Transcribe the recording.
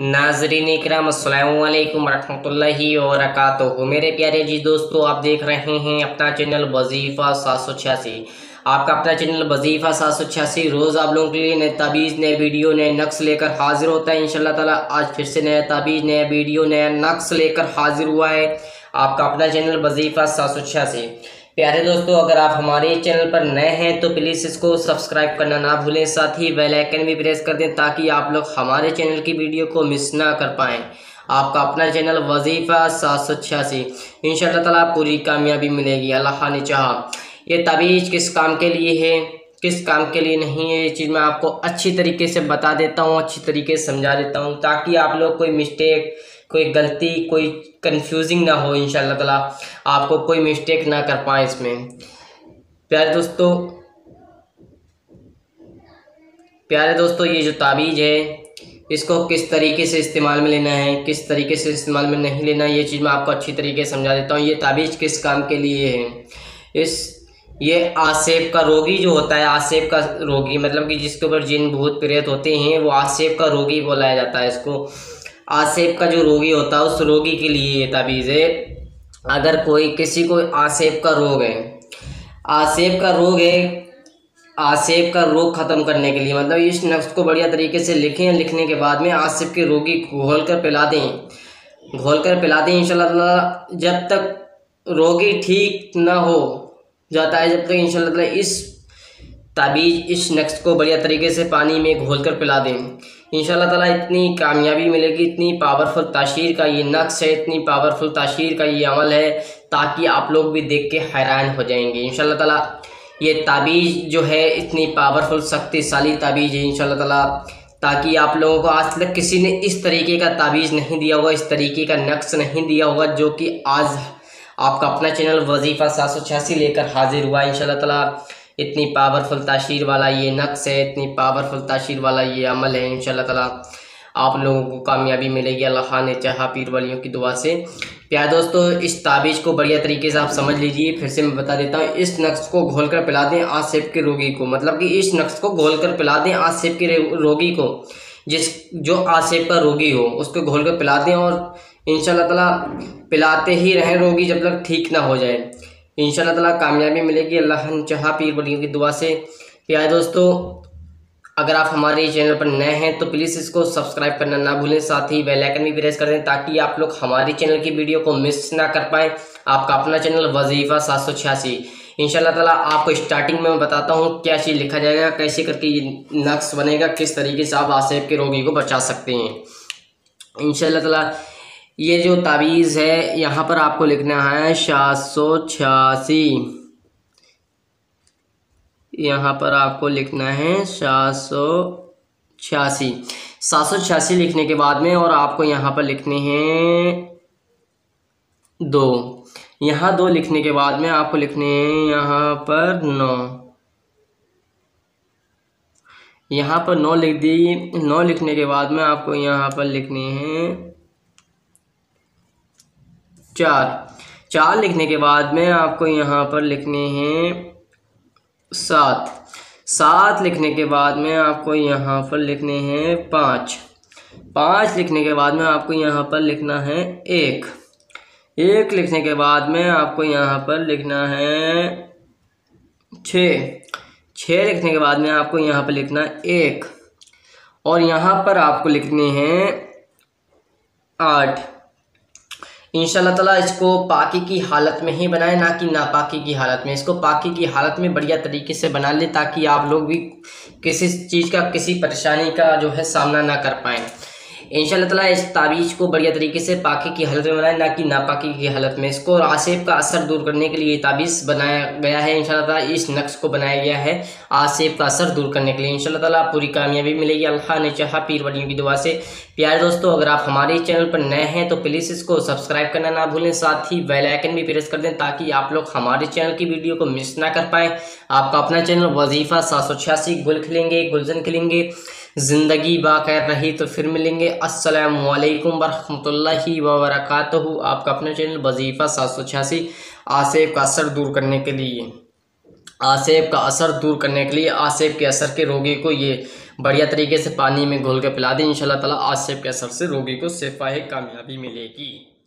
नाज़रीन किराम अस्सलामुअलैकुम वरहमतुल्लाहि वबरकातुहू। मेरे प्यारे जी दोस्तों, आप देख रहे हैं अपना चैनल वज़ीफा 786, आपका अपना चैनल वज़ीफ़ा 786। रोज़ आप लोगों के लिए नए ताबीज़, नए वीडियो, नए नक्श लेकर हाज़िर होता है। इंशाल्लाह ताला आज फिर से नया ताबीज़, नया वीडियो, नया नक्श लेकर हाज़िर हुआ है आपका अपना चैनल वज़ीफ़ा 786। प्यारे दोस्तों, अगर आप हमारे चैनल पर नए हैं तो प्लीज़ इसको सब्सक्राइब करना ना भूलें, साथ ही बेल आइकन भी प्रेस कर दें ताकि आप लोग हमारे चैनल की वीडियो को मिस ना कर पाएँ। आपका अपना चैनल वज़ीफ़ा 786, इंशाअल्लाह ताला पूरी कामयाबी मिलेगी अल्लाह ने चाहा। ये ताबीज़ किस काम के लिए है, किस काम के लिए नहीं है, ये चीज़ मैं आपको अच्छी तरीके से बता देता हूँ, अच्छी तरीके से समझा देता हूँ ताकि आप लोग कोई मिस्टेक, कोई गलती, कोई कंफ्यूजिंग ना हो। इंशाल्लाह ताला आपको कोई मिस्टेक ना कर पाए इसमें। प्यारे दोस्तों, ये जो ताबीज़ है इसको किस तरीके से इस्तेमाल में लेना है, किस तरीके से इस्तेमाल में नहीं लेना, ये चीज़ मैं आपको अच्छी तरीके से समझा देता हूँ। ये ताबीज़ किस काम के लिए है, ये आसेब का रोगी जो होता है, आसेब का रोगी मतलब कि जिसके ऊपर जिन, भूत, प्रेत होते हैं, वो आसेब का रोगी बुलाया जाता है। इसको आसेब का जो रोगी होता है उस रोगी के लिए ये ताबीज़ है। अगर कोई किसी को आसेब का रोग है, आसेब का रोग ख़त्म करने के लिए, मतलब इस नक्श को बढ़िया तरीके से लिखें। लिखने के बाद में आसेब के रोगी घोल कर पिला दें। इंशाल्लाह जब तक रोगी ठीक ना हो जाता है, जब तक इंशाल्लाह इस ताबीज़, इस नक्श को बढ़िया तरीके से पानी में घोल कर पिला दें। इंशाल्लाह ताला इतनी कामयाबी मिलेगी, इतनी पावरफुल ताशीर का ये नक्श है, इतनी पावरफुल ताशीर का ये अमल है ताकि आप लोग भी देख के हैरान हो जाएंगे। इंशाल्लाह ताला ये ताबीज़ जो है इतनी पावरफुल, शक्तिशाली ताबीज़ है इंशाल्लाह ताला, ताकि आप लोगों को आज तक किसी ने इस तरीके का ताबीज़ नहीं दिया होगा, इस तरीके का नक्श नहीं दिया होगा जो कि आज आपका अपना चैनल वज़ीफ़ा 786 लेकर हाजिर हुआ। इंशाल्लाह ताला इतनी पावरफुल ताशीर वाला ये नक्श है, इतनी पावरफुल ताशीर वाला ये अमल है। इंशाल्लाह ताला आप लोगों को कामयाबी मिलेगी अल्लाह ने चाहा, पीर वालियों की दुआ से। प्यारे दोस्तों, इस ताबीज़ को बढ़िया तरीके से आप समझ लीजिए। फिर से मैं बता देता हूँ, इस नक्श को घोल कर पिला दें आसेब के रोगी को, मतलब कि इस नक्श को घोल कर पिला दें आसेब के रोगी को, जो आसेब का रोगी हो उसको घोल कर पिला दें। और इंशाल्लाह ताला पिलाते ही रहें रोगी जब तक ठीक ना हो जाए। इंशाल्लाह ताला कामयाबी मिलेगी अल्लाह ने चाहा, पीर बलियों की दुआ से। प्यारे दोस्तों, अगर आप हमारे चैनल पर नए हैं तो प्लीज़ इसको सब्सक्राइब करना ना भूलें, साथ ही बेल आइकन भी प्रेस कर दें ताकि आप लोग हमारे चैनल की वीडियो को मिस ना कर पाएँ। आपका अपना चैनल वज़ीफ़ा 786। इंशाल्लाह ताला आपको स्टार्टिंग में मैं बताता हूँ क्या चीज़ लिखा जाएगा, कैसे करके ये नक्श बनेगा, किस तरीके से आप आसेब के रोगी को बचा सकते हैं इंशाल्लाह ताला। ये जो ताबीज़ है यहाँ पर आपको लिखना है 786, यहाँ पर आपको लिखना है 786। 786 लिखने के बाद में और आपको यहाँ पर लिखने हैं 2, यहाँ 2 लिखने के बाद में आपको लिखने हैं यहाँ पर 9, यहाँ पर 9 लिख दी। 9 लिखने के बाद में आपको यहाँ पर लिखने हैं 4 लिखने के बाद में आपको यहाँ पर लिखने हैं 7 लिखने के बाद में आपको यहाँ पर लिखने हैं 5 लिखने के बाद में आपको यहाँ पर लिखना है 1 लिखने के बाद में आपको यहाँ पर लिखना है 6 लिखने के बाद में आपको यहाँ पर लिखना है 1, और यहाँ पर आपको लिखने हैं 8। इंशाल्लाह ताला इसको पाकी की हालत में ही बनाए, ना कि नापाकी की हालत में। इसको पाकी की हालत में बढ़िया तरीके से बना ले ताकि आप लोग भी किसी चीज़ का, किसी परेशानी का जो है सामना ना कर पाएँ। इंशाल्लाह ताला इस ताबीज़ को बढ़िया तरीके से पाकी की हालत में बनाए, ना कि नापाकी की हालत में। इसको आसेब का असर दूर करने के लिए ताबीज़ बनाया गया है। इंशाल्लाह ताला इस नक्श को बनाया गया है आसेब का असर दूर करने के लिए। इंशाल्लाह ताला पूरी कामयाबी मिलेगी अल्लाह ने चाहा, पीर वलियों की दुआ से। प्यारे दोस्तों, अगर आप हमारे चैनल पर नए हैं तो प्लीज़ इसको सब्सक्राइब करना ना भूलें, साथ ही बेल आइकन भी प्रेस कर दें ताकि आप लोग हमारे चैनल की वीडियो को मिस ना कर पाएँ। आपका अपना चैनल वज़ीफ़ा 786। गुल खिलेंगे, गुलशन खिलेंगे, ज़िंदगी बाक़ैर रही तो फिर मिलेंगे। अस्सलामुअलैकुम वरहमतुल्लाहि वबरकातुहू। आपका अपना चैनल वज़ीफ़ा 786। आसेब का असर दूर करने के लिए, आसेब के असर के रोगी को ये बढ़िया तरीके से पानी में घोल कर पिला दें। इंशाल्लाह ताला आज सेब के असर से रोगी को शिफाए कामयाबी मिलेगी।